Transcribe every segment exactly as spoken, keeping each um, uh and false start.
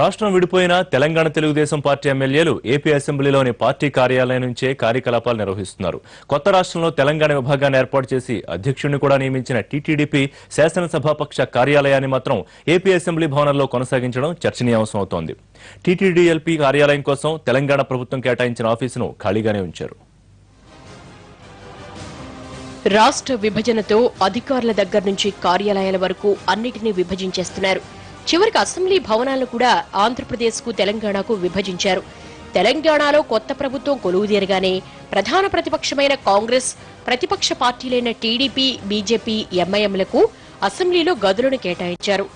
రాష్ట్రం విడిపోయిన తెలంగాణ తెలుగుదేశం పార్టీ ఎమ్మెల్యేలు ఏపీ అసెంబ్లీలోని పార్టీ కార్యాలయం నుంచే కార్యకలాపాలు నిర్వహిస్తున్నారు. కొత్త రాష్ట్రంలో తెలంగాణ విభాగాన్ని ఏర్పాటు చేసి అధ్యక్షుడిని కూడా నియమించిన టీటీడీపీ శాసనసభాపక్ష కార్యాలయాన్ని మాత్రం ఏపీ అసెంబ్లీ భవనంలో కొనసాగించడం చర్చనీయాంశం అవుతోంది. టీటీడీఎల్పీ కార్యాలయం కోసం తెలంగాణ ప్రభుత్వం కేటాయించిన ఆఫీసును ఖాళీగానే ఉంచారు. రాష్ట్ర విభజనతో అధికారుల దగ్గర నుంచి కార్యాలయాల వరకు అన్నిటిని విభజించేస్తున్నారు. చివరికి అసెంబ్లీ భవనాలను కూడా ఆంధ్రప్రదేశ్కు తెలంగాణకు విభజించారు. తెలంగాణలో కొత్త ప్రభుత్వం కొలువుదీరగానే ప్రధాన ప్రతిపక్షమైన కాంగ్రెస్, ప్రతిపక్ష పార్టీలైన టీడీపీ, బీజేపీ, ఎంఐఎంలకు అసెంబ్లీలో గదులను కేటాయించారు.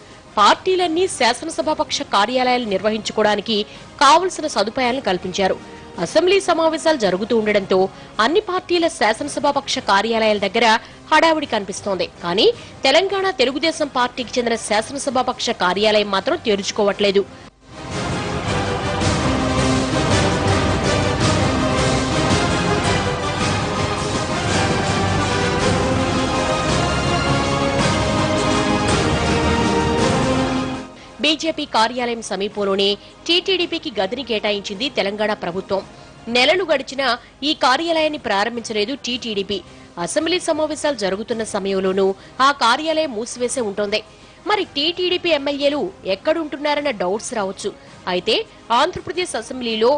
పార్టీలన్నీ శాసనసభాపక్ష కార్యాలయాలు నిర్వహించుకోవడానికి కావలసిన సదుపాయాలను కల్పించారు. అసెంబ్లీ సమావేశాలు జరుగుతూ ఉండడంతో అన్ని పార్టీల శాసనసభాపక్ష కార్యాలయాల దగ్గర హడావుడి కనిపిస్తోంది. కానీ తెలంగాణ తెలుగుదేశం పార్టీకి చెందిన శాసనసభాపక్ష కార్యాలయం మాత్రం తెరుచుకోవట్లేదు. బీజేపీ కార్యాలయం సమీపంలోనే టీటీడీపీకి గదిని కేటాయించింది తెలంగాణ ప్రభుత్వం. నెలలు గడిచినా ఈ కార్యాలయాన్ని ప్రారంభించలేదు టీటీడీపీ. అసెంబ్లీ సమావేశాలు జరుగుతున్న సమయంలోనూ ఆ కార్యాలయం మూసివేసే ఉంటోంది. మరి టీటీడీపీ ఎమ్మెల్యేలు ఎక్కడుంటున్నారన్న డౌట్స్ రావచ్చు. అయితే ఆంధ్రప్రదేశ్ అసెంబ్లీలో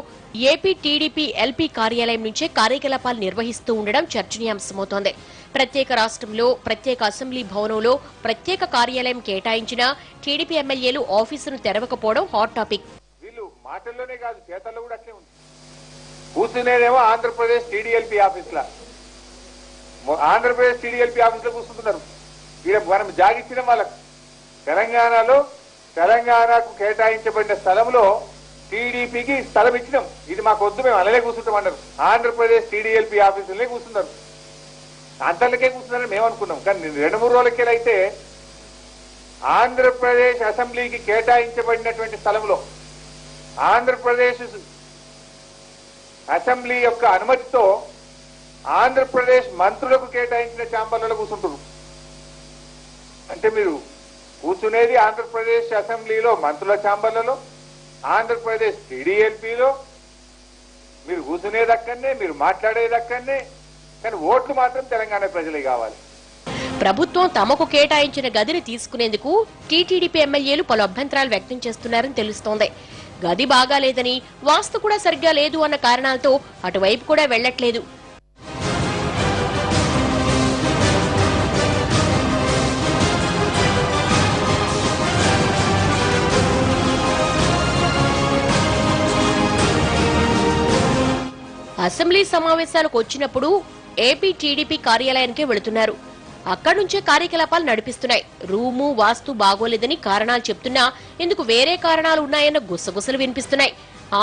ఏపీ టీడీపీ ఎల్పీ కార్యాలయం నుంచే కార్యకలాపాలు నిర్వహిస్తూ ఉండడం చర్చనీయాంశమవుతోంది. ప్రత్యేక రాష్ట్రంలో ప్రత్యేక అసెంబ్లీ భవనంలో ప్రత్యేక కార్యాలయం కేటాయించినా టీడీపీ ఎమ్మెల్యేలు ఆఫీసును తెరవకపోవడం హాట్ టాపిక్. వీళ్ళు మాటల్లోనే కాదు, చేతల్లో కూడా అట్లే ఉంది. కూర్చునేదేమో ఆంధ్రప్రదేశ్ టీడీఎల్పీ ఆఫీసులా, ఆంధ్రప్రదేశ్ టీడీఎల్పీ ఆఫీసులో కూర్చుంటున్నారు. వీళ్ళకి మనం జాగిచ్చిన వాళ్ళకు తెలంగాణలో తెలంగాణకు కేటాయించబడిన స్థలంలో టీడీపీకి స్థలం ఇచ్చినాం, ఇది మాకు వద్దు, మేము అలాగే కూర్చుంటామన్నారు. ఆంధ్రప్రదేశ్ టీడీఎల్పీ ఆఫీసులనే కూర్చున్నారు, అంతర్లకే కూర్చున్నారని మేము అనుకున్నాం. కానీ రెండు మూడు రోజులకేలైతే ఆంధ్రప్రదేశ్ అసెంబ్లీకి కేటాయించబడినటువంటి స్థలంలో ఆంధ్రప్రదేశ్ అసెంబ్లీ యొక్క అనుమతితో ఆంధ్రప్రదేశ్ మంత్రులకు కేటాయించిన ఛాంబర్లలో కూర్చుంటారు. అంటే మీరు కూర్చునేది ఆంధ్రప్రదేశ్ అసెంబ్లీలో మంత్రుల ఛాంబర్లలో, ఆంధ్రప్రదేశ్ టీడీఎల్పీలో మీరు కూర్చునేది అక్కడనే, మీరు మాట్లాడేది అక్కడనే, కానీ ఓట్లు మాత్రం తెలంగాణ ప్రజలే కావాలి. ప్రభుత్వం తమకు కేటాయించిన గదిని తీసుకునేందుకు టీటీడీపీ ఎమ్మెల్యేలు పలు అభ్యంతరాలు వ్యక్తం చేస్తున్నారని తెలుస్తోంది. గది బాగాలేదని, వాస్తు కూడా సరిగ్గా లేదు అన్న కారణాలతో అటువైపు కూడా వెళ్లట్లేదు. అసెంబ్లీ సమావేశాలకు వచ్చినప్పుడు ఏపీ టీడీపీ కార్యాలయానికి వెళుతున్నారు. అక్కడి నుంచే కార్యకలాపాలు నడిపిస్తున్నాయి. రూము వాస్తు బాగోలేదని కారణాలు చెప్తున్నా ఇందుకు వేరే కారణాలు ఉన్నాయన్న గుసగుసలు వినిపిస్తున్నాయి.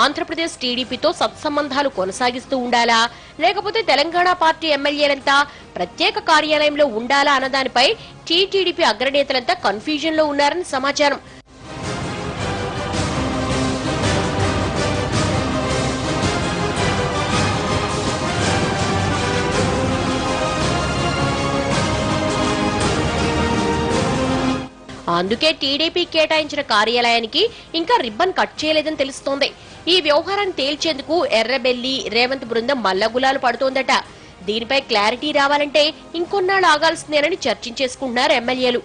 ఆంధ్రప్రదేశ్ టీడీపీతో సత్సంబంధాలు కొనసాగిస్తూ ఉండాలా, లేకపోతే తెలంగాణ పార్టీ ఎమ్మెల్యేలంతా ప్రత్యేక కార్యాలయంలో ఉండాలా అన్నదానిపై టీటీడీపీ అగ్రనేతలంతా కన్ఫ్యూజన్ లో ఉన్నారని సమాచారం. అందుకే టీడీపీ కేటాయించిన కార్యాలయానికి ఇంకా రిబ్బన్ కట్ చేయలేదని తెలుస్తోంది. ఈ వ్యవహారాన్ని తేల్చేందుకు ఎర్రబెల్లి రేవంత్ బృందం మల్లగులాలు పడుతోందట. దీనిపై క్లారిటీ రావాలంటే ఇంకొన్నాళ్ళు ఆగాల్సిందేనని చర్చించేసుకుంటున్నారు ఎమ్మెల్యేలు.